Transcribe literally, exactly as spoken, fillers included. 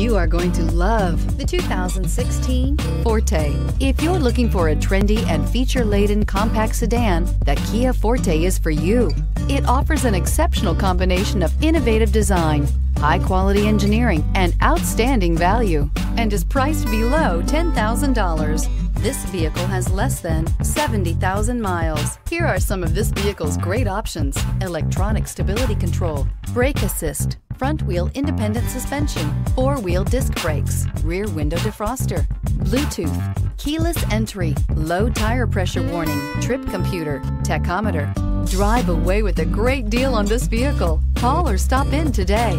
You are going to love the two thousand sixteen Forte. If you're looking for a trendy and feature-laden compact sedan, the Kia Forte is for you. It offers an exceptional combination of innovative design, high-quality engineering, and outstanding value, and is priced below ten thousand dollars. This vehicle has less than seventy thousand miles. Here are some of this vehicle's great options: electronic stability control, brake assist, front wheel independent suspension, four-wheel disc brakes, rear window defroster, Bluetooth, keyless entry, low tire pressure warning, trip computer, tachometer. Drive away with a great deal on this vehicle. Call or stop in today.